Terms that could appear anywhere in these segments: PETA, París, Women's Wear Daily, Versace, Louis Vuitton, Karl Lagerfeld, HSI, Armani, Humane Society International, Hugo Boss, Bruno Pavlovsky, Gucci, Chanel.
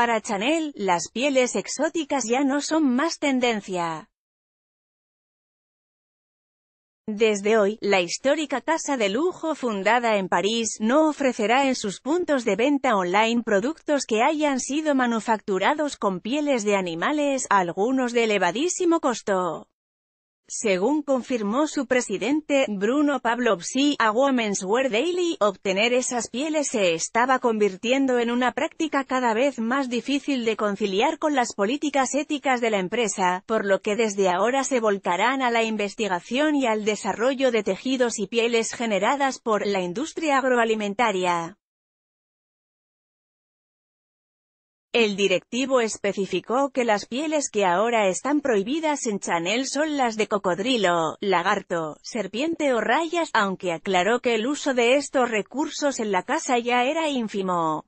Para Chanel, las pieles exóticas ya no son más tendencia. Desde hoy, la histórica casa de lujo fundada en París no ofrecerá en sus puntos de venta online productos que hayan sido manufacturados con pieles de animales, algunos de elevadísimo costo. Según confirmó su presidente, Bruno Pavlovsky, a Women's Wear Daily, obtener esas pieles se estaba convirtiendo en una práctica cada vez más difícil de conciliar con las políticas éticas de la empresa, por lo que desde ahora se volcarán a la investigación y al desarrollo de tejidos y pieles generadas por la industria agroalimentaria. El directivo especificó que las pieles que ahora están prohibidas en Chanel son las de cocodrilo, lagarto, serpiente o rayas, aunque aclaró que el uso de estos recursos en la casa ya era ínfimo.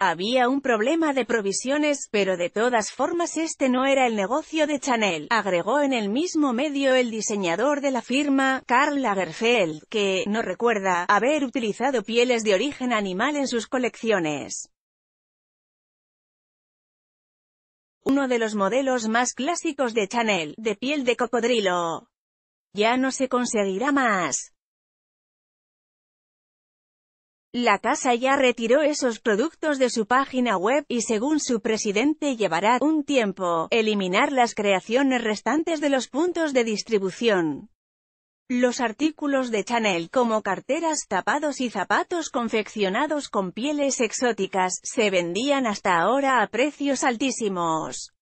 Había un problema de provisiones, pero de todas formas este no era el negocio de Chanel, agregó en el mismo medio el diseñador de la firma, Karl Lagerfeld, que no recuerda haber utilizado pieles de origen animal en sus colecciones. Uno de los modelos más clásicos de Chanel, de piel de cocodrilo. Ya no se conseguirá más. La casa ya retiró esos productos de su página web, y según su presidente llevará un tiempo eliminar las creaciones restantes de los puntos de distribución. Los artículos de Chanel, como carteras, tapados y zapatos confeccionados con pieles exóticas, se vendían hasta ahora a precios altísimos.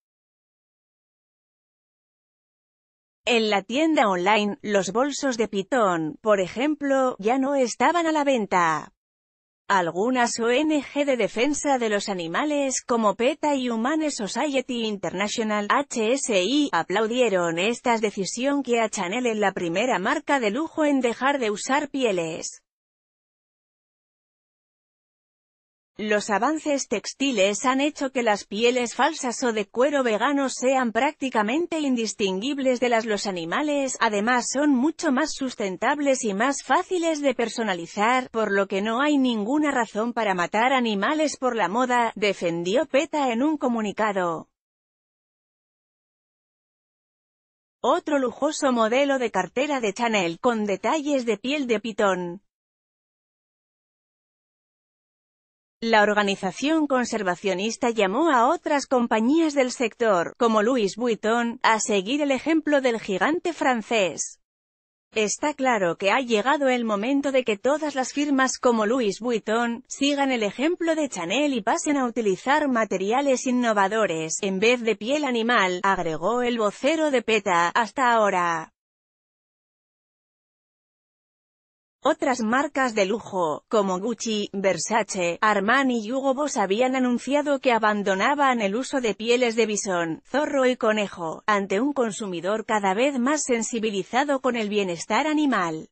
En la tienda online, los bolsos de pitón, por ejemplo, ya no estaban a la venta. Algunas ONG de defensa de los animales, como PETA y Humane Society International, HSI, aplaudieron esta decisión que a Chanel es la primera marca de lujo en dejar de usar pieles. Los avances textiles han hecho que las pieles falsas o de cuero vegano sean prácticamente indistinguibles de las de los animales, además son mucho más sustentables y más fáciles de personalizar, por lo que no hay ninguna razón para matar animales por la moda, defendió PETA en un comunicado. Otro lujoso modelo de cartera de Chanel, con detalles de piel de pitón. La organización conservacionista llamó a otras compañías del sector, como Louis Vuitton, a seguir el ejemplo del gigante francés. Está claro que ha llegado el momento de que todas las firmas como Louis Vuitton sigan el ejemplo de Chanel y pasen a utilizar materiales innovadores, en vez de piel animal, agregó el vocero de PETA, hasta ahora. Otras marcas de lujo, como Gucci, Versace, Armani y Hugo Boss, habían anunciado que abandonaban el uso de pieles de bisón, zorro y conejo, ante un consumidor cada vez más sensibilizado con el bienestar animal.